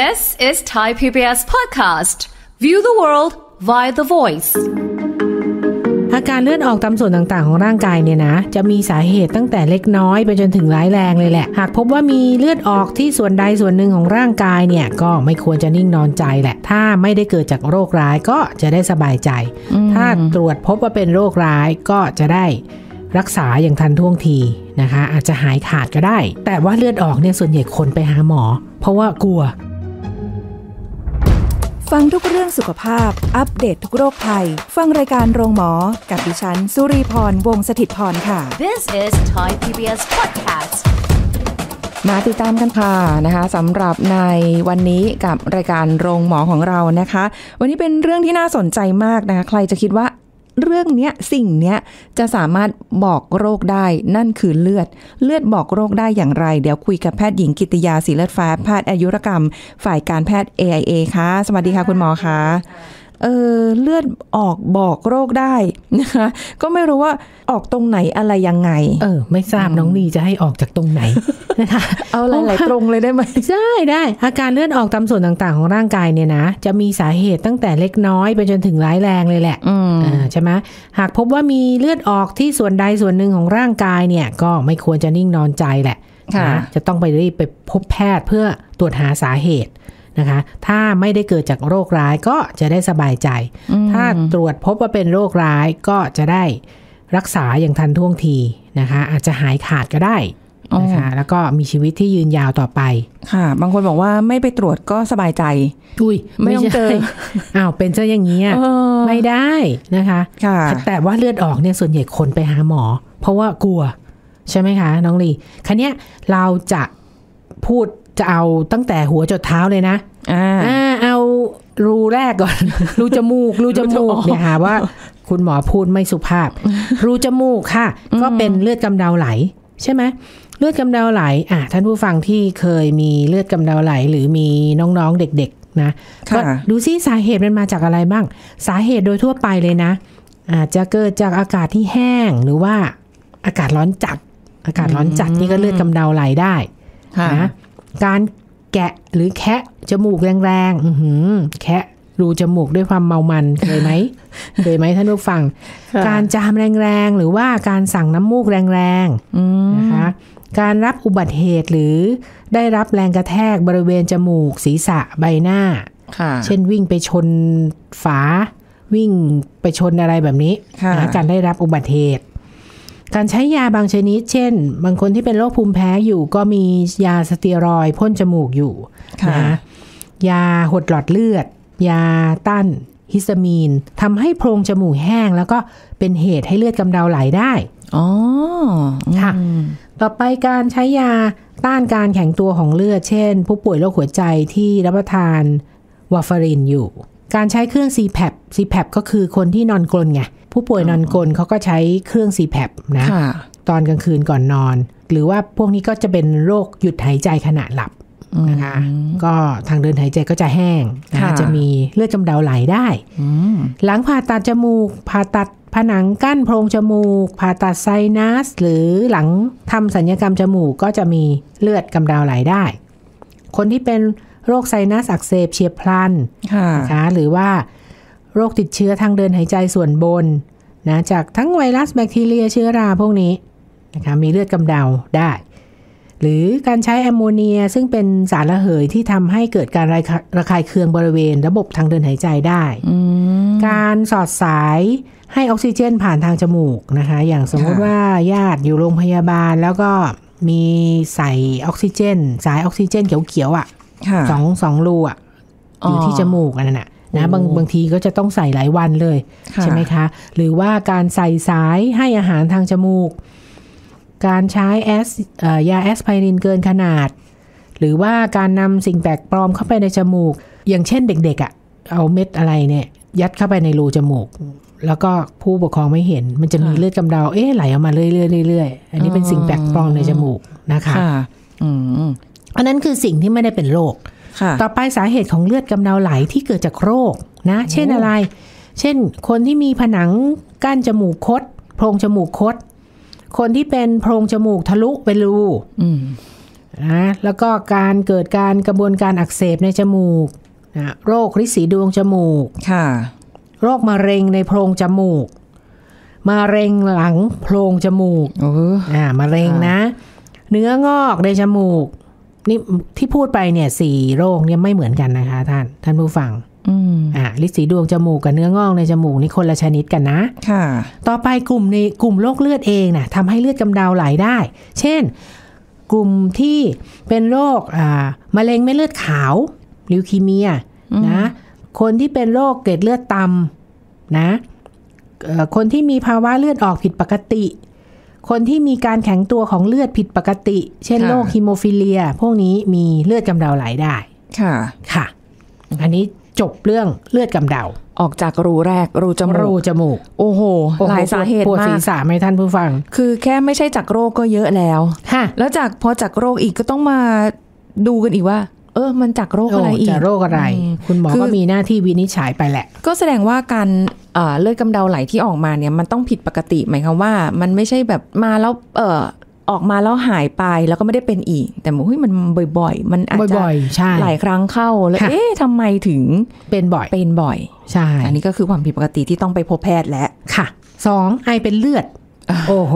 This is Thai PBS Podcast. View the world via the voice. อาการเลือดออกตามส่วนต่างๆของร่างกายเนี่ยนะจะมีสาเหตุตั้งแต่เล็กน้อยไปจนถึงร้ายแรงเลยแหละหากพบว่ามีเลือดออกที่ส่วนใดส่วนหนึ่งของร่างกายเนี่ยก็ไม่ควรจะนิ่งนอนใจแหละถ้าไม่ได้เกิดจากโรคร้ายก็จะได้สบายใจถ้าตรวจพบว่าเป็นโรคร้ายก็จะได้รักษาอย่างทันท่วงทีนะคะอาจจะหายขาดก็ได้แต่ว่าเลือดออกเนี่ยส่วนใหญ่คนไปหาหมอเพราะว่ากลัวฟังทุกเรื่องสุขภาพอัปเดต ทุกโรคภัยฟังรายการโรงหมอกับดิฉันสุรีพรวงศ์สถิตย์พรค่ะ This is Thai PBS Podcast มาติดตามกันค่ะนะคะสำหรับในวันนี้กับรายการโรงหมอของเรานะคะวันนี้เป็นเรื่องที่น่าสนใจมากนะคะใครจะคิดว่าเรื่องเนี้ยสิ่งเนี้ยจะสามารถบอกโรคได้นั่นคือเลือดบอกโรคได้อย่างไรเดี๋ยวคุยกับแพทย์หญิงกิติยาศรีเลือดฟ้าแพทย์อายุรกรรมฝ่ายการแพทย์ AIA ค่ะสวัสดีค่ะคุณหมอค่ะเลือดออกบอกโรคได้นะคะก็ไม่รู้ว่าออกตรงไหนอะไรยังไงไม่ทราบน้องนีจะให้ออกจากตรงไหนนะคะเอาหลายๆตรงเลยได้ไหมใช่ได้อาการเลือดออกตามส่วนต่างๆของร่างกายเนี่ยนะจะมีสาเหตุตั้งแต่เล็กน้อยไปจนถึงร้ายแรงเลยแหละใช่ไหมหากพบว่ามีเลือดออกที่ส่วนใดส่วนหนึ่งของร่างกายเนี่ยก็ไม่ควรจะนิ่งนอนใจแหละนะจะต้องไปรีบไปพบแพทย์เพื่อตรวจหาสาเหตุนะคะถ้าไม่ได้เกิดจากโรคร้ายก็จะได้สบายใจถ้าตรวจพบว่าเป็นโรคร้ายก็จะได้รักษาอย่างทันท่วงทีนะคะอาจจะหายขาดก็ได้นะคะแล้วก็มีชีวิตที่ยืนยาวต่อไปค่ะบางคนบอกว่าไม่ไปตรวจก็สบายใจไม่ต้องเจออ้าวเป็นซะอย่างนี้ไม่ได้นะคะแต่ว่าเลือดออกเนี่ยส่วนใหญ่คนไปหาหมอเพราะว่ากลัวใช่ไหมคะน้องลีคันนี้เราจะพูดจะเอาตั้งแต่หัวจนเท้าเลยนะเอารูแรกก่อน รูจมูกเนี่ยหาว่าคุณหมอพูดไม่สุภาพ รูจมูกค่ะก็เป็นเลือดกำเดาไหลใช่ไหมเลือดกำเดาไหลท่านผู้ฟังที่เคยมีเลือดกำเดาไหลหรือมีน้องๆเด็กๆนะก็ดูซิสาเหตุมันมาจากอะไรบ้างสาเหตุโดยทั่วไปเลยนะอาจจะเกิดจากอากาศที่แห้งหรือว่าอากาศร้อนจัดนี่ก็เลือดกำเดาไหลได้นะการแกะหรือแคะจมูกแรงๆแคะรูจมูกด้วยความเมามันเคยไหมท่านผู้ฟังการจามแรงๆหรือว่าการสั่งน้ำมูกแรงๆนะคะการรับอุบัติเหตุหรือได้รับแรงกระแทกบริเวณจมูกศีรษะใบหน้าเช่นวิ่งไปชนฝาวิ่งไปชนอะไรแบบนี้การได้รับอุบัติเหตุการใช้ยาบางชนิดเช่นบางคนที่เป็นโรคภูมิแพ้อยู่ก็มียาสเตียรอยด์พ่นจมูกอยู่นะยาหดหลอดเลือดยาต้านฮิสตามีนทำให้โพรงจมูกแห้งแล้วก็เป็นเหตุให้เลือดกำเดาไหลได้อ๋อค่ะต่อไปการใช้ยาต้านการแข็งตัวของเลือดเช่นผู้ป่วยโรคหัวใจที่รับประทานวาฟารินอยู่การใช้เครื่อง CPAP ก็คือคนที่นอนกรนไงผู้ป่วยนอนกรนเขาก็ใช้เครื่อง CPAP นะตอนกลางคืนก่อนนอนหรือว่าพวกนี้ก็จะเป็นโรคหยุดหายใจขณะหลับนะคะก็ทางเดินหายใจก็จะแห้งจะมีเลือดกำเดาไหลได้หลังผ่าตัดจมูกผ่าตัดผนังกั้นโพรงจมูกผ่าตัดไซนัสหรือหลังทำศัลยกรรมจมูกก็จะมีเลือดกำเดาไหลได้คนที่เป็นโรคไซนัสอักเสบเฉียบพลันนะคะหรือว่าโรคติดเชื้อทางเดินหายใจส่วนบนนะจากทั้งไวรัสแบคทีเรียเชื้อราพวกนี้นะคะมีเลือดกำเดาได้หรือการใช้แอมโมเนียซึ่งเป็นสารระเหยที่ทำให้เกิดการระคายเคืองบริเวณระบบทางเดินหายใจได้การสอดสายให้ออกซิเจนผ่านทางจมูกนะคะอย่างสมมติว่าญาติอยู่โรงพยาบาลแล้วก็มีใส่ออกซิเจนสายออกซิเจนเขียวๆอ่ะสองรูอ่ะอยู่ที่จมูกอันนั้นน่ะนะบางทีก็จะต้องใส่หลายวันเลยใช่ไหมคะหรือว่าการใส่สายให้อาหารทางจมูกการใช้ยาแอสไพรินเกินขนาดหรือว่าการนำสิ่งแปลกปลอมเข้าไปในจมูกอย่างเช่นเด็กๆอ่ะเอาเม็ดอะไรเนี่ยยัดเข้าไปในรูจมูกแล้วก็ผู้ปกครองไม่เห็นมันจะมีเลือดกำเดาไหลออกมาเรื่อยๆอันนี้เป็นสิ่งแปลกปลอมในจมูกนะคะอันนั้นคือสิ่งที่ไม่ได้เป็นโรคต่อไปสาเหตุของเลือดกำเดาไหลที่เกิดจากโรคนะเช่นอะไรเช่นคนที่มีผนังกั้นจมูกคดโพรงจมูกคดคนที่เป็นโพรงจมูกทะลุเป็นรู นะแล้วก็การเกิดการกระบวนการอักเสบในจมูกนะโรคริดสีดวงจมูกค่ะโรคมะเร็งในโพรงจมูกมะเร็งหลังโพรงจมูกมะเร็งนะเนื้องอกในจมูกนี่ที่พูดไปเนี่ยสี่โรคเนี่ยไม่เหมือนกันนะคะท่านผู้ฟังลิดสีดวงจมูกกับเนื้องอกในจมูกนี่คนละชนิดกันนะค่ะต่อไปกลุ่มโรคเลือดเองนะทำให้เลือดกำเดาไหลได้เช่นกลุ่มที่เป็นโรคมะเร็งเม็ดเลือดขาวลิวคีเมียนะคนที่เป็นโรคเกล็ดเลือดต่ำนะคนที่มีภาวะเลือดออกผิดปกติคนที่มีการแข็งตัวของเลือดผิดปกติเช่นโรคฮีโมฟิเลียพวกนี้มีเลือดกำเดาไหลได้ค่ะค่ะอันนี้จบเรื่องเลือดกำเดาออกจากรูแรกรูจมูกโอ้โหหลายสาเหตุมากปวดศีรษะไหมท่านผู้ฟังคือแค่ไม่ใช่จากโรคก็เยอะแล้วค่ะแล้วพอจากโรคอีกก็ต้องมาดูกันอีกว่ามันจากโรคอะไรอีกจากโรคอะไรคุณหมอก็มีหน้าที่วินิจฉัยไปแหละก็แสดงว่าการเลือดกำเดาไหลที่ออกมาเนี่ยมันต้องผิดปกติหมายความว่ามันไม่ใช่แบบมาแล้วออกมาแล้วหายไปแล้วก็ไม่ได้เป็นอีกแต่มันบ่อยๆมันอาจจะหลายครั้งเข้าแล้วเอ๊ะทำไมถึงเป็นบ่อยใช่อันนี้ก็คือความผิดปกติที่ต้องไปพบแพทย์แล้วค่ะ2ไอเป็นเลือดโอ้โห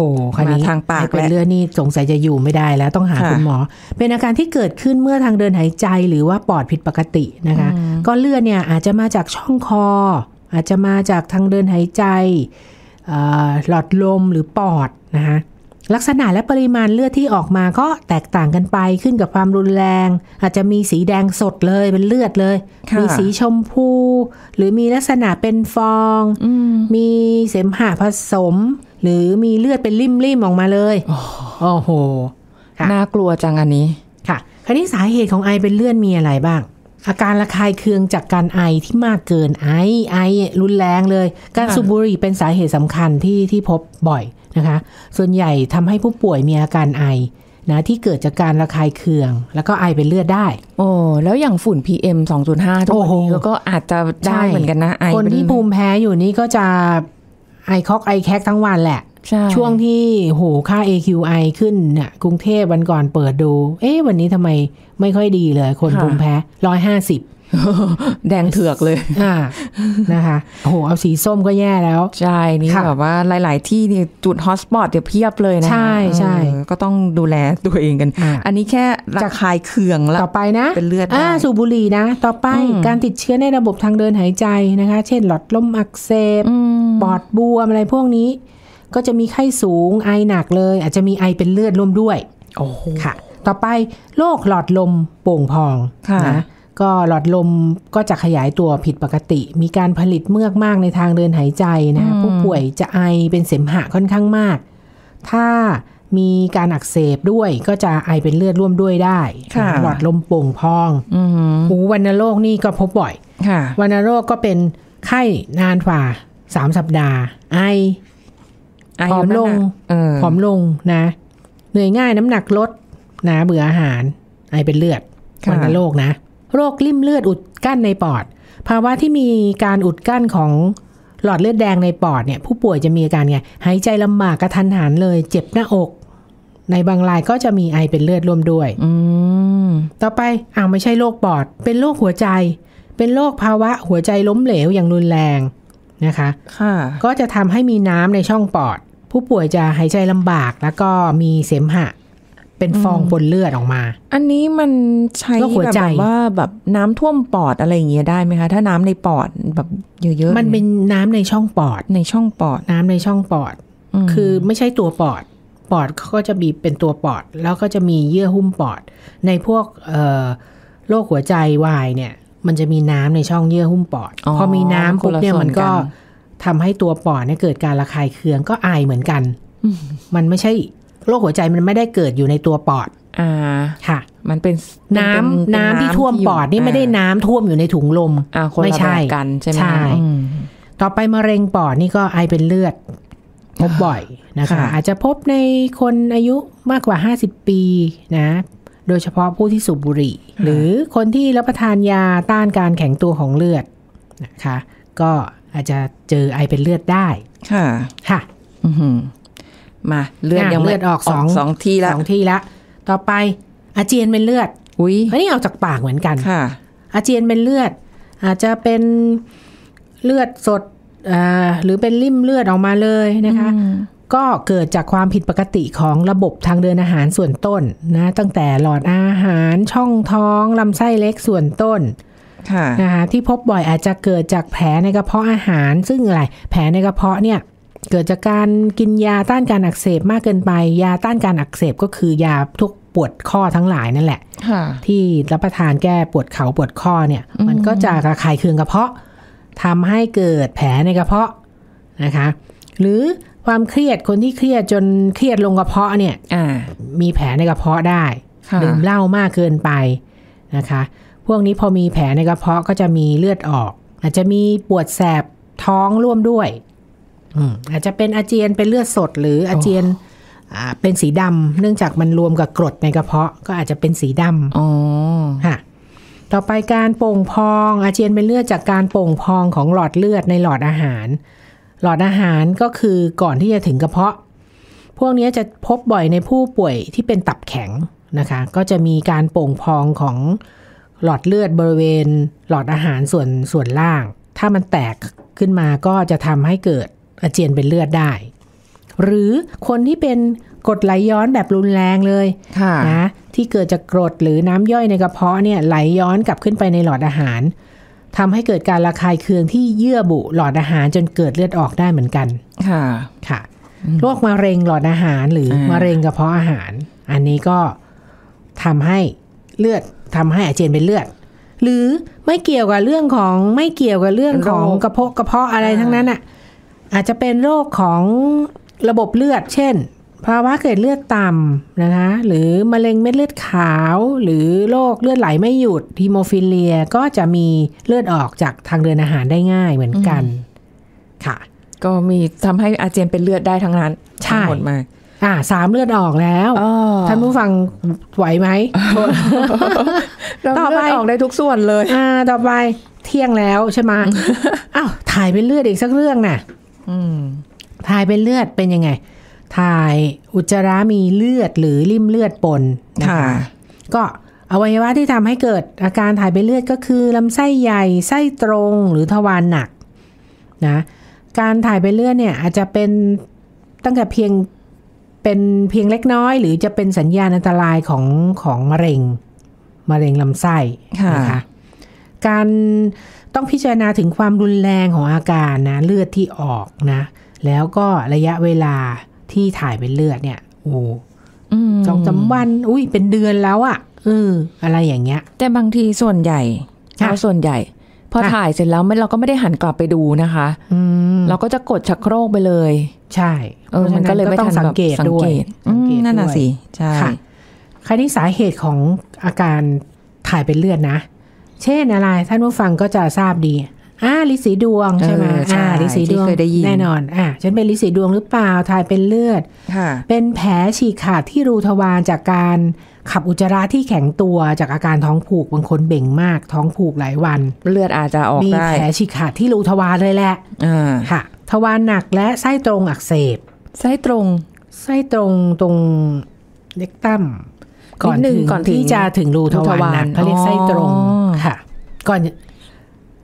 มาทางปากไอเป็นเลือดนี่สงสัยจะอยู่ไม่ได้แล้วต้องหาคุณหมอเป็นอาการที่เกิดขึ้นเมื่อทางเดินหายใจหรือว่าปอดผิดปกตินะคะก็เลือดเนี่ยอาจจะมาจากช่องคออาจจะมาจากทางเดินหายใจหลอดลมหรือปอดนะคะลักษณะและปริมาณเลือดที่ออกมาก็แตกต่างกันไปขึ้นกับความรุนแรงอาจจะมีสีแดงสดเลยเป็นเลือดเลยมีสีชมพูหรือมีลักษณะเป็นฟองมีเสมหะผสมหรือมีเลือดเป็นริ่มๆออกมาเลยโอ้โหน่ากลัวจังอันนี้ค่ะคราวนี้สาเหตุของไอเป็นเลือดมีอะไรบ้างอาการระคายเคืองจากการไอที่มากเกินไอรุนแรงเลยการสูบบุหรี่เป็นสาเหตุสำคัญที่พบบ่อยนะคะส่วนใหญ่ทำให้ผู้ป่วยมีอาการไอนะที่เกิดจากการระคายเคืองแล้วก็ไอเป็นเลือดได้โอ้แล้วอย่างฝุ่น PM 2.5 ทุกวันนี้แล้วก็อาจจะได้เหมือนกันนะไอคนที่ภูมิแพ้อยู่นี่ก็จะไอคอกไอแคกทั้งวันแหละช่วงที่โหค่า AQI ขึ้นเนี่ยกรุงเทพวันก่อนเปิดดูวันนี้ทำไมไม่ค่อยดีเลยคนภูมิแพ้150แดงเถือกเลยนะคะโหเอาสีส้มก็แย่แล้วใช่นี่แบบว่าหลายๆที่เนี่ยจุดฮอตสปอตเพียบเลยนะใช่ใช่ก็ต้องดูแลตัวเองกันอันนี้แค่ระคายเคืองแล้วต่อไปนะเป็นเลือดสูบบุหรี่นะต่อไปการติดเชื้อในระบบทางเดินหายใจนะคะเช่นหลอดลมอักเสบปอดบวมอะไรพวกนี้ก็จะมีไข้สูงไอหนักเลยอาจจะมีไอเป็นเลือดร่วมด้วยโอ้ค่ะต่อไปโรคหลอดลมโป่งพองนะก็หลอดลมก็จะขยายตัวผิดปกติมีการผลิตเมือกมากในทางเดินหายใจนะผู้ป่วยจะไอเป็นเสมหะค่อนข้างมากถ้ามีการอักเสบด้วยก็จะไอเป็นเลือดร่วมด้วยได้หลอดลมโป่งพองวัณโรคนี่ก็พบบ่อยวัณโรคก็เป็นไข้นานกว่า3 สัปดาห์ไอผอมลงนะเหนื่อยง่ายน้ำหนักลดนะเบื่ออาหารไอเป็นเลือดวัณโรคนะโรคลิ่มเลือดอุดกั้นในปอดภาวะที่มีการอุดกั้นของหลอดเลือดแดงในปอดเนี่ยผู้ป่วยจะมีอาการไงหายใจลำบากกระทันหันเลยเจ็บหน้าอกในบางรายก็จะมีไอเป็นเลือดร่วมด้วยต่อไปไม่ใช่โรคปอดเป็นโรคหัวใจเป็นโรคภาวะหัวใจล้มเหลวอย่างรุนแรงนะคะก็จะทำให้มีน้ำในช่องปอดผู้ป่วยจะหายใจลำบากแล้วก็มีเสมหะเป็นฟองปนเลือดออกมาอันนี้มันใช้แบบว่าแบบน้ำท่วมปอดอะไรอย่างเงี้ยได้ไหมคะถ้าน้ำในปอดแบบเยอะๆมันเป็นน้ำในช่องปอดน้ำในช่องปอดคือไม่ใช่ตัวปอดก็จะมีเป็นตัวปอดแล้วก็จะมีเยื่อหุ้มปอดในพวกโรคหัวใจวายเนี่ยมันจะมีน้ำในช่องเยื่อหุ้มปอดพอมีน้ำปุ๊บเนี่ยมันก็ทำให้ตัวปอดเนี่ยเกิดการระคายเคืองก็ไอเหมือนกันมันไม่ใช่โรคหัวใจมันไม่ได้เกิดอยู่ในตัวปอดค่ะมันเป็นน้ำที่ท่วมปอดนี่ไม่ได้น้ำท่วมอยู่ในถุงลมไม่ใช่กันใช่ไหมต่อไปมะเร็งปอดนี่ก็ไอเป็นเลือดพบบ่อยนะคะอาจจะพบในคนอายุมากกว่า50ปีนะโดยเฉพาะผู้ที่สูบบุหรี่หรือคนที่รับประทานยาต้านการแข็งตัวของเลือดนะคะก็อาจจะเจอไอเป็นเลือดได้ค่ะมาเลือดออก2 ที่ละต่อไป อาเจียนเป็นเลือดอันนี้เอาจากปากเหมือนกันอาเจียนเป็นเลือดอาจจะเป็นเลือดสดหรือเป็นริ่มเลือดออกมาเลยนะคะก็เกิดจากความผิดปกติของระบบทางเดินอาหารส่วนต้นนะตั้งแต่หลอดอาหารช่องท้องลำไส้เล็กส่วนต้นนะคะที่พบบ่อยอาจจะเกิดจากแผลในกระเพาะอาหารซึ่งอะไรแผลในกระเพาะเนี่ยเกิดจากการกินยาต้านการอักเสบมากเกินไปยาต้านการอักเสบก็คือยาทุกปวดข้อทั้งหลายนั่นแหละที่รับประทานแก้ปวดเข่าปวดข้อเนี่ยมันก็จะระคายเคืองกระเพาะทำให้เกิดแผลในกระเพาะนะคะหรือความเครียดคนที่เครียดจนเครียดลงกระเพาะเนี่ยมีแผลในกระเพาะได้ดื่มเหล้ามากเกินไปนะคะพวกนี้พอมีแผลในกระเพาะก็จะมีเลือดออกอาจจะมีปวดแสบท้องร่วมด้วยอาจจะเป็นอาเจียนเป็นเลือดสดหรืออาเจียนเป็นสีดำเนื่องจากมันรวมกับกรดในกระเพาะก็อาจจะเป็นสีดำค่ะต่อไปการโป่งพองอาเจียนเป็นเลือดจากการโป่งพองของหลอดเลือดในหลอดอาหารหลอดอาหารก็คือก่อนที่จะถึงกระเพาะพวกนี้จะพบบ่อยในผู้ป่วยที่เป็นตับแข็งนะคะก็จะมีการโป่งพองของหลอดเลือดบริเวณหลอดอาหารส่วนล่างถ้ามันแตกขึ้นมาก็จะทำให้เกิดอาเจียนเป็นเลือดได้หรือคนที่เป็นกรดไหลย้อนแบบรุนแรงเลยนะที่เกิดจากกรดหรือน้ำย่อยในกระเพาะเนี่ยไหลย้อนกลับขึ้นไปในหลอดอาหารทำให้เกิดการระคายเคืองที่เยื่อบุหลอดอาหารจนเกิดเลือดออกได้เหมือนกันค่ะโรคมะเร็งหลอดอาหารหรือมะเร็งกระเพาะอาหารอันนี้ก็ทำให้เลือดทำให้อาเจียนเป็นเลือดหรือไม่เกี่ยวกับเรื่องของกระเพาะอะไรทั้งนั้นอ่ะอาจจะเป็นโรคของระบบเลือดเช่นภาวะเกิดเลือดต่ำนะคะหรือมะเร็งเม็ดเลือดขาวหรือโรคเลือดไหลไม่หยุดฮีโมฟิเลียก็จะมีเลือดออกจากทางเดินอาหารได้ง่ายเหมือนกันค่ะก็มีทำให้อาเจียนเป็นเลือดได้ทั้งนั้นใช่หมดมาสามเลือดออกแล้วท่านผู้ฟังไหวไหม ต่อไปออกได้ทุกส่วนเลยต่อไปเที่ยงแล้วใช่ไหม อ้าวถ่ายเป็นเลือดอีกสักเรื่องน่ะถ่ายเป็นเลือดเป็นยังไงถ่ายอุจจาระมีเลือดหรือริ่มเลือดปนนะคะก็อวัยวะที่ทำให้เกิดอาการถ่ายเป็นเลือดก็คือลำไส้ใหญ่ไส้ตรงหรือทวารหนักนะการถ่ายเป็นเลือดเนี่ยอาจจะเป็นตั้งแต่เพียงเล็กน้อยหรือจะเป็นสัญญาณอันตรายของมะเร็งลำไส้นะคะการต้องพิจารณาถึงความรุนแรงของอาการนะเลือดที่ออกนะแล้วก็ระยะเวลาที่ถ่ายเป็นเลือดเนี่ยโอ้สองสามวันอุ้ยเป็นเดือนแล้วอ่ะอะไรอย่างเงี้ยแต่บางทีส่วนใหญ่พอถ่ายเสร็จแล้วเราก็ไม่ได้หันกลับไปดูนะคะเราก็จะกดชักโครกไปเลยใช่มันก็เลยไม่ทันสังเกตนั่นน่ะสิใช่คราวนี้สาเหตุของอาการถ่ายเป็นเลือดนะเช่นอะไรท่านผู้ฟังก็จะทราบดีลิสีดวงใช่ไหมลิสีดวงแน่นอนฉันเป็นลิสีดวงหรือเปล่าถ่ายเป็นเลือดเป็นแผลฉีกขาดที่รูทวารจากการขับอุจจาระที่แข็งตัวจากอาการท้องผูกบางคนเบ่งมากท้องผูกหลายวันเลือดอาจจะออกได้มีแผลฉีกขาดที่รูทวารเลยแหละค่ะทวารหนักและไส้ตรงอักเสบไส้ตรงเล็กตั้มก่อนที่จะถึงรูทวารหนักเขาเรียกไส้ตรงค่ะ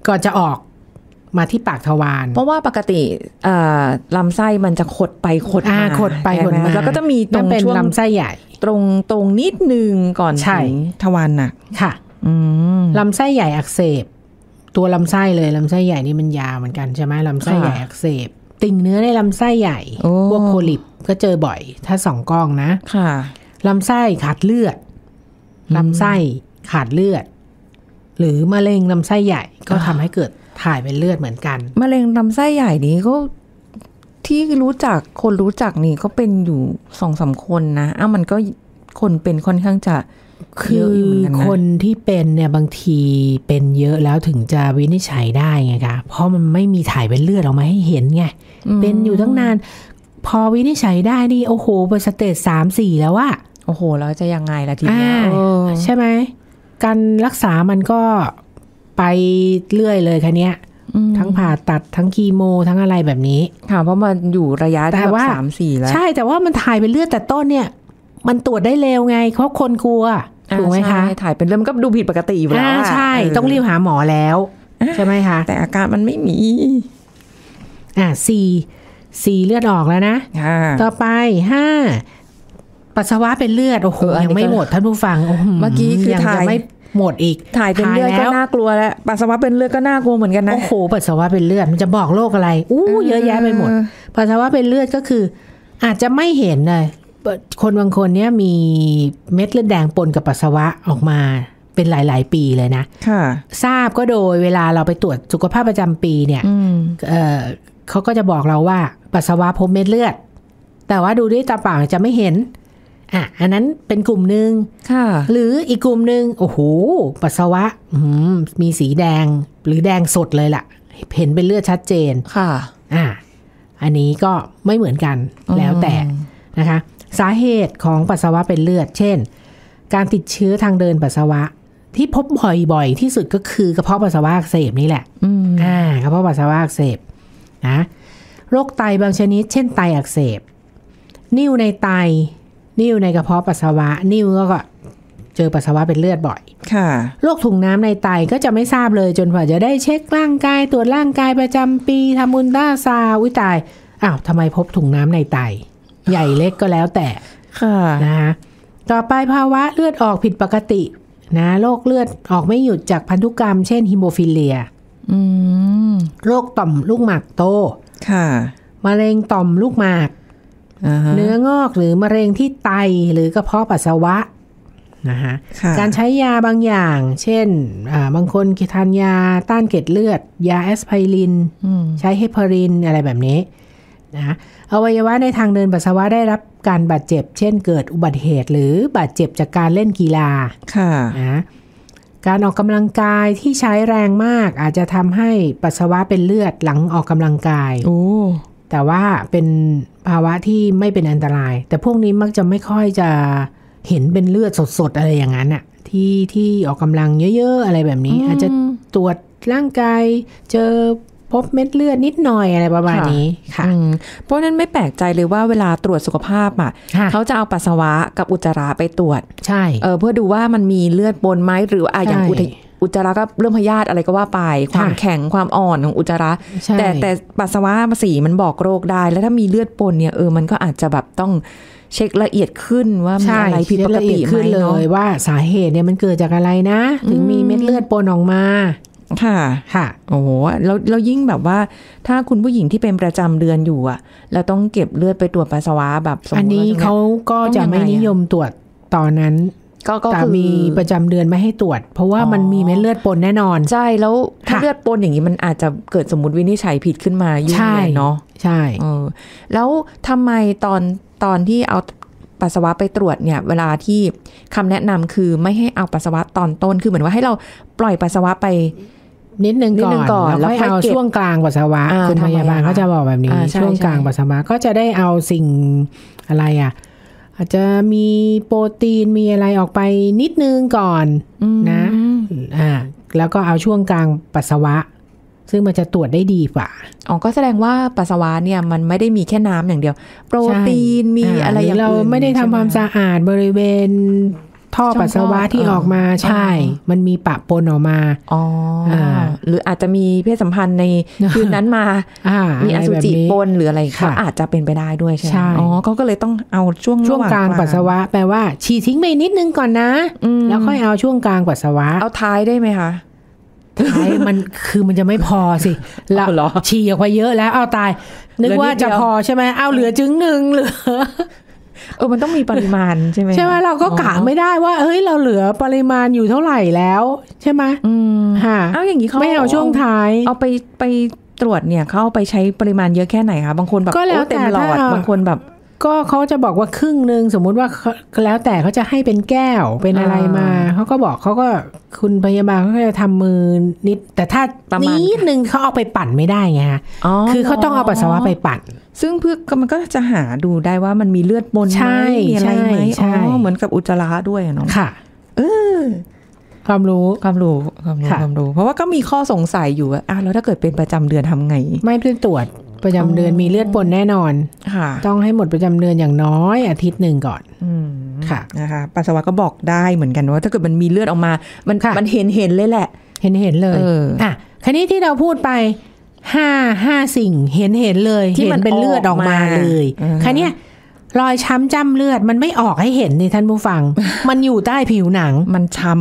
ก่อนจะออกมาที่ปากทวารเพราะว่าปกติลำไส้มันจะขดไปขดมาแล้วก็จะมีตรงช่วงลำไส้ใหญ่ตรงนิดนึงก่อนถึงทวารหนักค่ะลำไส้ใหญ่อักเสบตัวลำไส้เลยลำไส้ใหญ่นี่มันยาวเหมือนกันใช่ไหมลำไส้ใหญ่อักเสบติ่งเนื้อในลำไส้ใหญ่พวกโคลิปก็เจอบ่อยถ้าสองกล้องนะค่ะลำไส้ขาดเลือดลำไส้ขาดเลือดหรือมะเร็งลำไส้ใหญ่ก็ทำให้เกิดถ่ายเป็นเลือดเหมือนกันมะเร็งลำไส้ใหญ่นี้ก็ที่คนรู้จักนี่ก็เป็นอยู่ 2-3 คนนะมันก็คนเป็นค่อนข้างจะคือคนที่เป็นเนี่ยบางทีเป็นเยอะแล้วถึงจะวินิจฉัยได้ไงคะเพราะมันไม่มีถ่ายเป็นเลือดออกมาให้เห็นไงเป็นอยู่ตั้งนานพอวินิจฉัยได้นี่โอ้โหไปสเตจ 3-4 แล้วอะโอ้โหแล้วจะยังไงล่ะทีนี้ใช่ไหมการรักษามันก็ไปเรื่อยเลยค่ะเนี้ยทั้งผ่าตัดทั้งคีโมทั้งอะไรแบบนี้ค่ะเพราะมันอยู่ระยะที่แบบ 3-4 แล้วใช่แต่ว่ามันถ่ายเป็นเลือดแต่ต้นเนี่ยมันตรวจได้เร็วไงเพราะคนกลัว ถูกไหมคะถ่ายเป็นเรื่องก็ดูผิดปกติอยู่แล้วใช่ต้องรีบหาหมอแล้วใช่ไหมคะแต่อาการมันไม่มี4เลือดออกแล้วนะต่อไป5ปัสสาวะเป็นเลือดโอ้โหยังไม่หมดท่านผู้ฟังเมื่อกี้คือถ่ายหมดอีกถ่ายเป็นเลือดก็น่ากลัวแล้วปัสสาวะเป็นเลือดก็น่ากลัวเหมือนกันนะโอ้โหปัสสาวะเป็นเลือดมันจะบอกโรคอะไรเยอะแยะไปหมดปัสสาวะเป็นเลือดก็คืออาจจะไม่เห็นเลยคนบางคนเนี่ยมีเม็ดเลือดแดงปนกับปัสสาวะออกมาเป็นหลายๆปีเลยนะทราบก็โดยเวลาเราไปตรวจสุขภาพประจำปีเนี่ยเขาก็จะบอกเราว่าปัสสาวะพบเม็ดเลือดแต่ว่าดูด้วยตาเปล่าจะไม่เห็นอันนั้นเป็นกลุ่มหนึ่งหรืออีกกลุ่มหนึ่งโอ้โหปัสสาวะมีสีแดงหรือแดงสดเลยล่ะเห็นเป็นเลือดชัดเจนอันนี้ก็ไม่เหมือนกันแล้วแต่นะคะสาเหตุของปัสสาวะเป็นเลือดเช่นการติดเชื้อทางเดินปัสสาวะที่พบบ่อยๆที่สุดก็คือกระเพาะปัสสาวะอักเสบนี่แหละกระเพาะปัสสาวะอักเสบนะโรคไตบางชนิดเช่นไตอักเสบนิ่วในไตนิ่วในกระเพาะปัสสาวะนิ่วก็เจอปัสสาวะเป็นเลือดบ่อยค่ะโรคถุงน้ำในไตก็จะไม่ทราบเลยจนกว่าจะได้เช็คร่างกายตรวจร่างกายประจำปีทำอุลตราซาวด์วิจัยอ้าวทำไมพบถุงน้ำในไตใหญ่เล็กก็แล้วแต่ค่ะนะคะต่อไปภาวะเลือดออกผิดปกตินะโรคเลือดออกไม่หยุดจากพันธุกรรมเช่นฮีโมฟิเลียโรคต่อมลูกหมากโตค่ะมะเร็งต่อมลูกหมากเนื้องอกหรือมะเร็งที่ไตหรือกระเพาะปัสสาวะนะคะการใช้ยาบางอย่างเช่นบางคนทานยาต้านเกล็ดเลือดยาแอสไพรินใช้เฮปารินอะไรแบบนี้นะอวัยวะในทางเดินปัสสาวะได้รับการบาดเจ็บเช่นเกิดอุบัติเหตุหรือบาดเจ็บจากการเล่นกีฬาค่ะนะการออกกำลังกายที่ใช้แรงมากอาจจะทำให้ปัสสาวะเป็นเลือดหลังออกกำลังกายแต่ว่าเป็นภาวะที่ไม่เป็นอันตรายแต่พวกนี้มักจะไม่ค่อยจะเห็นเป็นเลือดสดๆอะไรอย่างนั้นอะที่ออกกำลังเยอะๆอะไรแบบนี้อาจจะตรวจร่างกายเจอพบเม็ดเลือดนิดหน่อยอะไรประมาณนี้ค่ะเพราะนั้นไม่แปลกใจเลยว่าเวลาตรวจสุขภาพอ่ะเขาจะเอาปัสสาวะกับอุจจาระไปตรวจใช่เพื่อดูว่ามันมีเลือดปนไหมหรืออย่างอุจจาระก็เรื่องพยาธิอะไรก็ว่าไปความแข็งความอ่อนของอุจจาระแต่ปัสสาวะสีมันบอกโรคได้แล้วถ้ามีเลือดปนเนี่ยมันก็อาจจะแบบต้องเช็คละเอียดขึ้นว่ามีอะไรผิดปกติไหมเลยว่าสาเหตุเนี่ยมันเกิดจากอะไรนะถึงมีเม็ดเลือดปนออกมาค่ะค่ะโอ้โหแล้วยิ่งแบบว่าถ้าคุณผู้หญิงที่เป็นประจำเดือนอยู่อ่ะเราต้องเก็บเลือดไปตรวจปัสสาวะแบบอันนี้เขาก็จะไม่นิยมตรวจตอนนั้นก็คือมีประจำเดือนไม่ให้ตรวจเพราะว่ามันมีเม็ดเลือดปนแน่นอนใช่แล้วถ้าเลือดปนอย่างนี้มันอาจจะเกิดสมมติวินิจฉัยผิดขึ้นมายุ่งเลยเนาะใช่แล้วทำไมตอนที่เอาปัสสาวะไปตรวจเนี่ยเวลาที่คำแนะนำคือไม่ให้เอาปัสสาวะตอนต้นคือเหมือนว่าให้เราปล่อยปัสสาวะไปนิดนึงก่อนแล้วค่อยเอาช่วงกลางปัสสาวะคุณพยาบาลเขาจะบอกแบบนี้ช่วงกลางปัสสาวะก็จะได้เอาสิ่งอะไรอาจจะมีโปรตีนมีอะไรออกไปนิดนึงก่อนนะแล้วก็เอาช่วงกลางปัสสาวะซึ่งมันจะตรวจได้ดีกว่าอ๋อก็แสดงว่าปัสสาวะเนี่ยมันไม่ได้มีแค่น้ำอย่างเดียวโปรตีนมีอะไรอย่างอื่นเราไม่ได้ทำความสะอาดบริเวณท่อปัสสาวะที่ออกมาใช่มันมีปะปนออกมาหรืออาจจะมีเพศสัมพันธ์ในคืนนั้นมามีอสุจิปนหรืออะไรก็อาจจะเป็นไปได้ด้วยใช่ไหมอ๋อเขาก็เลยต้องเอาช่วงกลางปัสสาวะแปลว่าฉี่ทิ้งไปนิดนึงก่อนนะแล้วค่อยเอาช่วงกลางปัสสาวะเอาท้ายได้ไหมคะท้ายมันคือมันจะไม่พอสิแล้วฉี่ออกไปเยอะแล้วเอาตายนึกว่าจะพอใช่ไหมเอาเหลือจึงหนึ่งเหลือมันต้องมีปริมาณใช่ไหมใช่ไหมเราก็กะไม่ได้ว่าเฮ้ยเราเหลือปริมาณอยู่เท่าไหร่แล้วใช่ไหมค่ะเอาอย่างนี้เขาไม่เอาช่วงท้ายเอาไปตรวจเนี่ยเขาไปใช้ปริมาณเยอะแค่ไหนคะบางคนแบบก็แล้วแต่หลอดบางคนแบบก็เขาจะบอกว่าครึ่งนึงสมมุติว่าแล้วแต่เขาจะให้เป็นแก้วเป็นอะไรมาเขาก็บอกเขาก็คุณพยาบาลเขาจะทำมือนิดแต่ถ้านิดนึงเขาเอาไปปั่นไม่ได้ไงคะคือเขาต้องเอาปัสสาวะไปปั่นซึ่งเพื่อมันก็จะหาดูได้ว่ามันมีเลือดปนไหมมีอะไรไหมอ๋อเหมือนกับอุจจาระด้วยน้องค่ะความรู้เพราะว่าก็มีข้อสงสัยอยู่แล้วถ้าเกิดเป็นประจำเดือนทำไงไม่ได้ตรวจประจำเดือนมีเลือดปนแน่นอนต้องให้หมดประจำเดือนอย่างน้อยอาทิตย์หนึ่งก่อน นะคะปัสสาวะก็บอกได้เหมือนกันว่าถ้าเกิดมันมีเลือดออกมามันเห็นเลยแหละเห็นเลยอ่ะคราวนี้ที่เราพูดไปห้าสิ่งเห็นเลยที่มันเป็นเลือดออกมาเลยคราวนี้รอยช้ำจ้ำเลือดมันไม่ออกให้เห็นนี่ท่านผู้ฟังมันอยู่ใต้ผิวหนังมันช้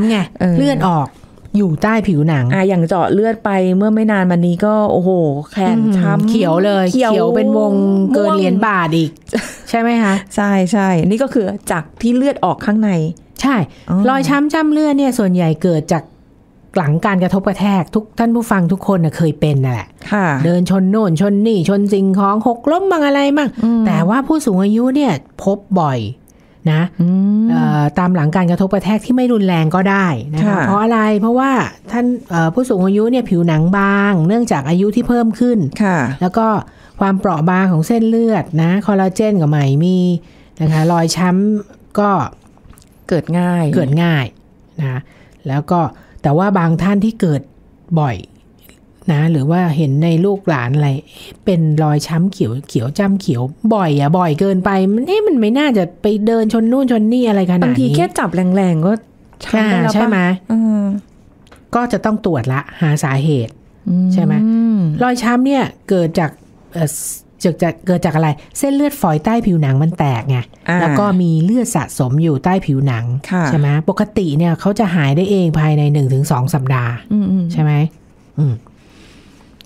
ำไงเลือดออกอยู่ใต้ผิวหนังอย่างเจาะเลือดไปเมื่อไม่นานมานี้ก็โอ้โหแขนช้ำเขียวเลยเขียวเป็นวงเกินเหรียญบาทอีกใช่ไหมคะใช่นี่ก็คือจากที่เลือดออกข้างในใช่รอยช้ำจ้ำเลือดเนี่ยส่วนใหญ่เกิดจากหลังการกระทบกระแทกทุกท่านผู้ฟังทุกคนเคยเป็นนั่นแหละเดินชนโน่นชนนี่ชนสิ่งของหกล้มบางอะไรบ้างแต่ว่าผู้สูงอายุเนี่ยพบบ่อยนะตามหลังการกระทบกระแทกที่ไม่รุนแรงก็ได้นะคะเพราะอะไรเพราะว่าท่านผู้สูงอายุเนี่ยผิวหนังบางเนื่องจากอายุที่เพิ่มขึ้นแล้วก็ความเปราะบางของเส้นเลือดนะคอลลาเจนก็ไม่มีนะคะรอยช้ำก็เกิดง่ายนะแล้วก็แต่ว่าบางท่านที่เกิดบ่อยนะหรือว่าเห็นในลูกหลานอะไรเป็นรอยช้ำเขียวจ้ำเขียวบ่อยเกินไปมันไม่น่าจะไปเดินชนนู่นชนนี่อะไรขนาดนี้บางทีแค่จับแรงๆก็ช้ำแล้วใช่ไหมก็จะต้องตรวจละหาสาเหตุใช่ไหมรอยช้ำเนี่ยเกิดจากอะไรเส้นเลือดฝอยใต้ผิวหนังมันแตกไงแล้วก็มีเลือดสะสมอยู่ใต้ผิวหนังใช่ไหมปกติเนี่ยเขาจะหายได้เองภายใน 1-2 สัปดาห์ใช่ไหม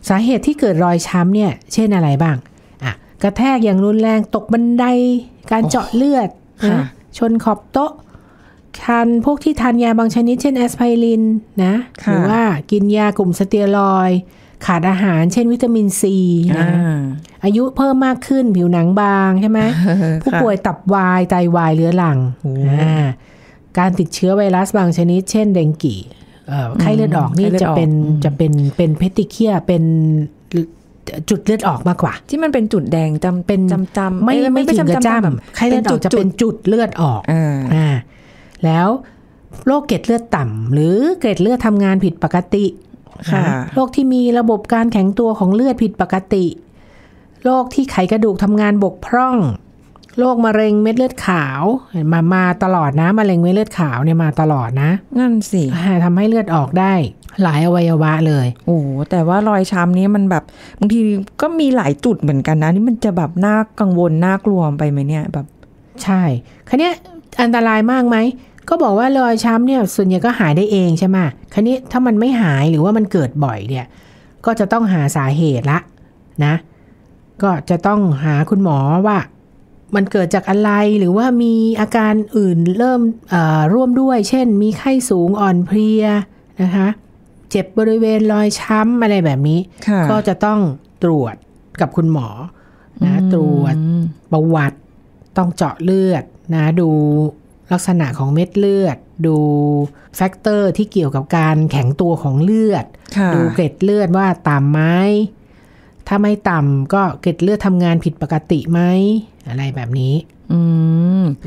สาเหตุที่เกิดรอยช้ำเนี่ยเช่นอะไรบ้างอ่ะกระแทกอย่างรุนแรงตกบันไดการเจาะเลือดชนขอบโต๊ะทานพวกที่ทานยาบางชนิดเช่นแอสไพรินนะหรือว่ากินยากลุ่มสเตียรอยขาดอาหารเช่นวิตามินซีนะอายุเพิ่มมากขึ้นผิวหนังบางใช่ไหม ผู้ป่วยตับวายไตวายเรื้อรังการติดเชื้อไวรัสบางชนิดเช่นเดงกีไข้เลือดออกนี่จะเป็นเพติเคียเป็นจุดเลือดออกมากกว่าที่มันเป็นจุดแดงจำเป็นจำไม่ถึงกระจ้ำไข้เลือดออกจะเป็นจุดเลือดออกแล้วโรคเกล็ดเลือดต่ำหรือเกล็ดเลือดทำงานผิดปกติโรคที่มีระบบการแข็งตัวของเลือดผิดปกติโรคที่ไขกระดูกทำงานบกพร่องโรคมะเร็งเม็ดเลือดขาวมาตลอดนะมะเร็งเม็ดเลือดขาวเนี่ยมาตลอดนะนั่นสิทำให้เลือดออกได้หลายอวัยวะเลยโอ้แต่ว่ารอยช้ำนี้มันแบบบางทีก็มีหลายจุดเหมือนกันนะนี่มันจะแบบน่ากังวลน่ากลัวไปไหมเนี่ยแบบใช่คันนี้อันตรายมากไหมก็บอกว่ารอยช้ำเนี่ยส่วนใหญ่ก็หายได้เองใช่ไหมคันนี้ถ้ามันไม่หายหรือว่ามันเกิดบ่อยเนี่ยก็จะต้องหาสาเหตุละนะก็จะต้องหาคุณหมอว่ามันเกิดจากอะไรหรือว่ามีอาการอื่นเริ่มร่วมด้วยเช่นมีไข้สูงอ่อนเพลียนะคะเจ็บบริเวณรอยช้ำอะไรแบบนี้ก็จะต้องตรวจกับคุณหมอนะตรวจประวัติต้องเจาะเลือดนะดูลักษณะของเม็ดเลือดดูแฟกเตอร์ที่เกี่ยวกับการแข็งตัวของเลือดดูเกล็ดเลือดว่าต่ำไหมถ้าไม่ต่ำก็เกล็ดเลือดทำงานผิดปกติไหมอะไรแบบนี้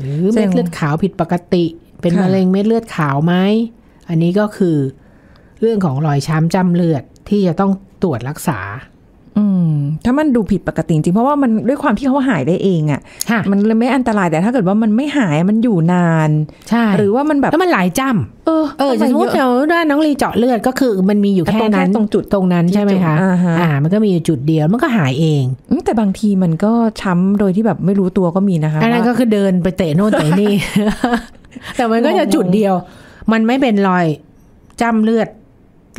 หรือเม็ดเลือดขาวผิดปกติเป็นมะเร็งเม็ดเลือดขาวไหมอันนี้ก็คือเรื่องของรอยช้ำจ้ำเลือดที่จะต้องตรวจรักษาถ้ามันดูผิดปกติจริงเพราะว่ามันด้วยความที่เขาหายได้เองอ่ะมันเลยไม่อันตรายแต่ถ้าเกิดว่ามันไม่หายมันอยู่นานใช่หรือว่ามันแบบแล้วมันหลายจ้ำสมมติเราด้านน้องลีเจาะเลือดก็คือมันมีอยู่แค่นั้นตรงจุดตรงนั้นใช่ไหมคะมันก็มีจุดเดียวมันก็หายเองแต่บางทีมันก็ช้ำโดยที่แบบไม่รู้ตัวก็มีนะคะอันนั้นก็คือเดินไปเตะโน่นเตะนี่แต่มันก็จะจุดเดียวมันไม่เป็นรอยจ้ำเลือด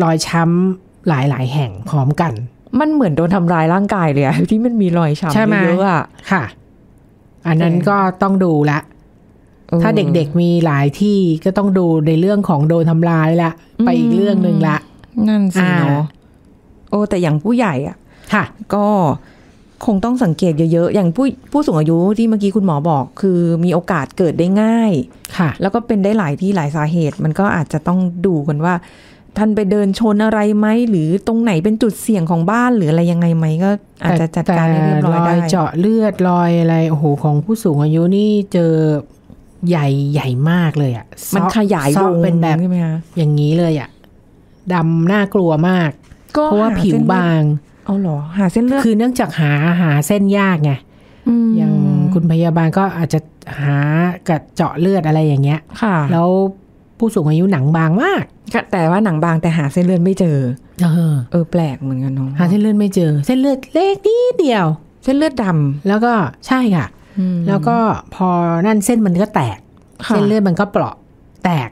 รอยช้ำหลายๆแห่งพร้อมกันมันเหมือนโดนทำร้ายร่างกายเลยอะที่มันมีรอยช้ำเยอะอะค่ะอันนั้นก็ต้องดูละถ้าเด็กๆมีหลายที่ก็ต้องดูในเรื่องของโดนทำร้ายละไปอีกเรื่องนึงละนั่นสิเนาะแต่อย่างผู้ใหญ่อะค่ะก็คงต้องสังเกตเยอะๆอย่างผู้สูงอายุที่เมื่อกี้คุณหมอบอกคือมีโอกาสเกิดได้ง่ายค่ะแล้วก็เป็นได้หลายที่หลายสาเหตุมันก็อาจจะต้องดูกันว่าท่านไปเดินชนอะไรไหมหรือตรงไหนเป็นจุดเสี่ยงของบ้านหรืออะไรยังไงไหมก็อาจจะจัดการได้เรียบร้อยได้รอยเจาะเลือดรอยอะไรโอ้โหของผู้สูงอายุนี่เจอใหญ่ใหญ่มากเลยอ่ะมันขยายวงเป็นแบบอย่างนี้เลยอ่ะดำน่ากลัวมากเพราะว่าผิวบางหาเส้นเลือดคือเนื่องจากหาเส้นยากไงอย่าง คุณพยาบาลก็อาจจะหากระเจาะเลือดอะไรอย่างเงี้ยแล้วผู้สูงอายุหนังบางมากแต่ว่าหนังบางแต่หาเส้นเลือดไม่เจอแปลกเหมือนกันเนาะหาเส้นเลือดไม่เจอเส้นเลือดเล็กนิดเดียวเส้นเลือดดำแล้วก็ใช่ค่ะแล้วก็พอนั่นเส้นมันก็แตกเส้นเลือดมันก็เปราะแตก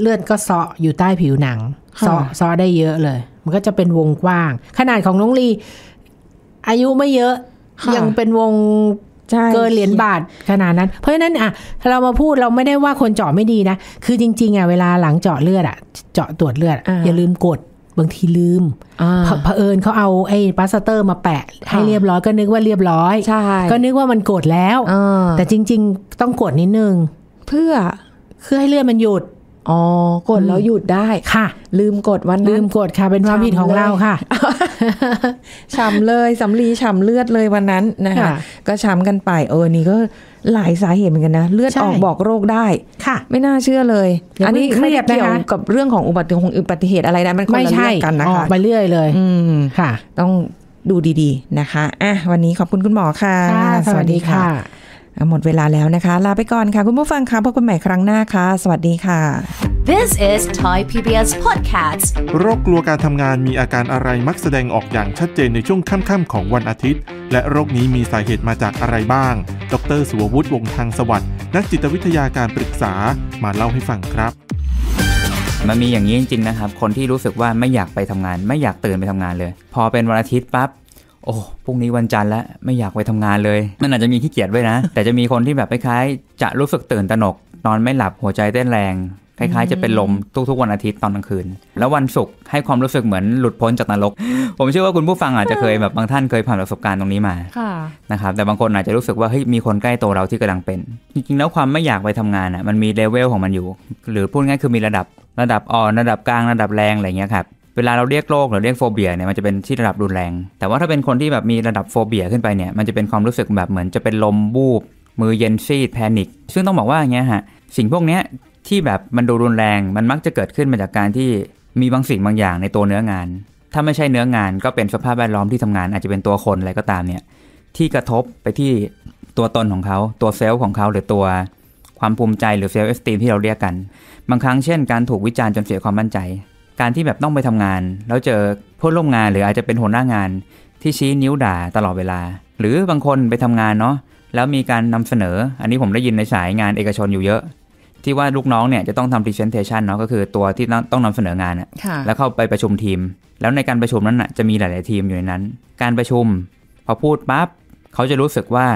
เลือดก็เซาะอยู่ใต้ผิวหนังเซาะได้เยอะเลยมันก็จะเป็นวงกว้างขนาดของน้องลีอายุไม่เยอะยังเป็นวงเกินเหรียญบาทขนาดนั้นเพราะฉะนั้นอ่ะเรามาพูดเราไม่ได้ว่าคนเจาะไม่ดีนะคือจริงๆอ่ะเวลาหลังเจาะเลือดอ่ะเจาะตรวจเลือด อย่าลืมกดบางทีลืมเผอิญเขาเอาไอ้พลาสเตอร์มาแปะให้เรียบร้อยก็นึกว่าเรียบร้อยก็นึกว่ามันกดแล้วแต่จริงๆต้องกดนิดนึงเพื่อให้เลือดมันหยุดอ๋อกดแล้วหยุดได้ค่ะลืมกดวันนั้นลืมกดค่ะเป็นความผิดของเราค่ะช้ำเลยสำลีช้ำเลือดเลยวันนั้นนะคะก็ช้ำกันไปนี่ก็หลายสาเหตุเหมือนกันนะเลือดออกบอกโรคได้ค่ะไม่น่าเชื่อเลยอันนี้ไม่ได้เกี่ยวกับเรื่องของอุบัติเหตุอะไรนะมันคนละเรื่องกันนะคะไปเรื่อยเลยค่ะต้องดูดีๆนะคะอ่ะวันนี้ขอบคุณคุณหมอค่ะสวัสดีค่ะหมดเวลาแล้วนะคะลาไปก่อนค่ะคุณผู้ฟังค่ะพบกันใหม่ครั้งหน้าค่ะสวัสดีค่ะ This is Thai PBS Podcast โรคกลัวการทำงานมีอาการอะไรมักแสดงออกอย่างชัดเจนในช่วงค่ำๆของวันอาทิตย์และโรคนี้มีสาเหตุมาจากอะไรบ้างดร.สุววุฒิ วงศ์ทางสวัสดิ์นักจิตวิทยาการปรึกษามาเล่าให้ฟังครับมันมีอย่างนี้จริงๆนะครับคนที่รู้สึกว่าไม่อยากไปทำงานไม่อยากตื่นไปทำงานเลยพอเป็นวันอาทิตย์ปั๊บโอ้พรุ่งนี้วันจันทร์แล้วไม่อยากไปทำงานเลยมันอาจจะมีขี้เกียจด้วยนะ แต่จะมีคนที่แบบคล้ายๆจะรู้สึกตื่นตระหนกนอนไม่หลับหัวใจเต้นแรงคล้ายๆจะเป็นลมทุกๆวันอาทิตย์ตอนกลางคืนแล้ววันศุกร์ให้ความรู้สึกเหมือนหลุดพ้นจากนรก ผมเชื่อว่าคุณผู้ฟังอาจจะเคยแบบบางท่านเคยผ่านประสบการณ์ตรงนี้มานะครับแต่บางคนอาจจะรู้สึกว่าเฮ้ยมีคนใกล้ตัวเราที่กำลังเป็นจริงๆแล้วความไม่อยากไปทำงานอ่ะมันมีเลเวลของมันอยู่หรือพูดง่ายคือมีระดับอ่อนระดับกลางระดับแรงอะไรอย่างเงี้ยครับเวลาเราเรียกโรคหรือเรียกโฟเบียเนี่ยมันจะเป็นที่ระดับรุนแรงแต่ว่าถ้าเป็นคนที่แบบมีระดับโฟเบียขึ้นไปเนี่ยมันจะเป็นความรู้สึกแบบเหมือนจะเป็นลมบูบมือเย็นซีดแพนิคซึ่งต้องบอกว่าอย่างเงี้ยฮะสิ่งพวกเนี้ยที่แบบมันดูรุนแรงมันมักจะเกิดขึ้นมาจากการที่มีบางสิ่งบางอย่างในตัวเนื้องานถ้าไม่ใช่เนื้องานก็เป็นสภาพแวดล้อมที่ทำงานอาจจะเป็นตัวคนอะไรก็ตามเนี่ยที่กระทบไปที่ตัวตนของเขาตัวเซลล์ของเขาหรือตัวความภูมิใจหรือเซลล์เอสตีมที่เราเรียกกันบางครั้งเช่นการถูกวิจารณ์จนเสียความมั่นใจการที่แบบต้องไปทำงานแล้วเจอเพื่อนร่วมงานหรืออาจจะเป็นหัวหน้างานที่ชี้นิ้วด่าตลอดเวลาหรือบางคนไปทำงานเนาะแล้วมีการนำเสนออันนี้ผมได้ยินในสายงานเอกชนอยู่เยอะที่ว่าลูกน้องเนี่ยจะต้องทำ presentation เนาะก็คือตัวที่ต้องนำเสนองานอะแล้วเข้าไปประชุมทีมแล้วในการประชุมนั้นอะจะมีหลายๆทีมอยู่ในนั้นการประชุมพอพูดปั๊บเขาจะรู้สึกว่า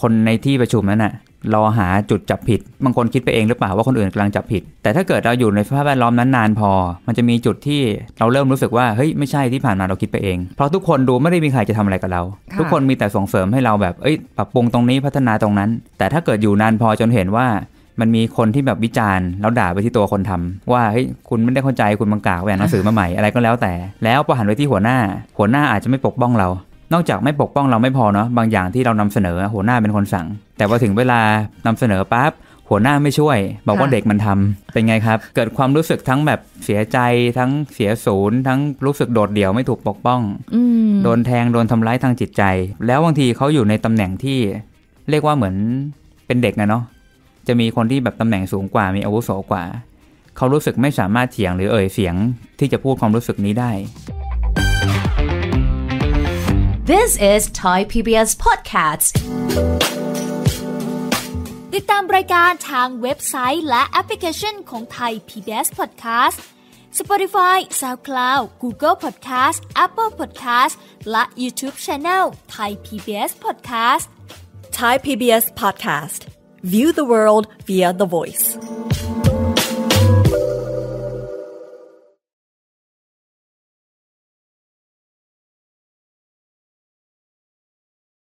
คนในที่ประชุมนั้นอะรอหาจุดจับผิดบางคนคิดไปเองหรือเปล่าว่าคนอื่นกำลังจับผิดแต่ถ้าเกิดเราอยู่ในสภาพแวดล้อมนั้นนานพอมันจะมีจุดที่เราเริ่มรู้สึกว่าเฮ้ยไม่ใช่ที่ผ่านมาเราคิดไปเองเพราะทุกคนดูไม่ได้มีใครจะทำอะไรกับเราทุกคนมีแต่ส่งเสริมให้เราแบบเอ้ยปรับปรุงตรงนี้พัฒนาตรงนั้นแต่ถ้าเกิดอยู่นานพอจนเห็นว่ามันมีคนที่แบบวิจารณ์แล้วด่าไปที่ตัวคนทำว่าเฮ้ยคุณไม่ได้เข้าใจคุณบังกล่าวอ่านหนังสือมาใหม่อะไรก็แล้วแต่แล้วพอหันไปที่หัวหน้าอาจจะไม่ปกป้องเรานอกจากไม่ปกป้องเราไม่พอเนาะบางอย่างที่เรานำเสนอหัวหน้าเป็นคนสั่งแต่พอถึงเวลานำเสนอปั๊บหัวหน้าไม่ช่วยบอกว่าเด็กมันทำเป็นไงครับเกิดความรู้สึกทั้งแบบเสียใจทั้งเสียศูนย์ทั้งรู้สึกโดดเดี่ยวไม่ถูกปกป้องโดนแทงโดนทำร้ายทางจิตใจแล้วบางทีเขาอยู่ในตำแหน่งที่เรียกว่าเหมือนเป็นเด็กนะเนาะจะมีคนที่แบบตำแหน่งสูงกว่ามีอาวุโสกว่าเขารู้สึกไม่สามารถเถียงหรือเอ่ยเสียงที่จะพูดความรู้สึกนี้ได้This is Thai PBS Podcast ติดตามรายการทางเว็บไซต์และแอปพลิเคชันของ Thai PBS Podcast Spotify, SoundCloud, Google Podcast, Apple Podcast และ YouTube Channel Thai PBS Podcast Thai PBS Podcast View the world via the voice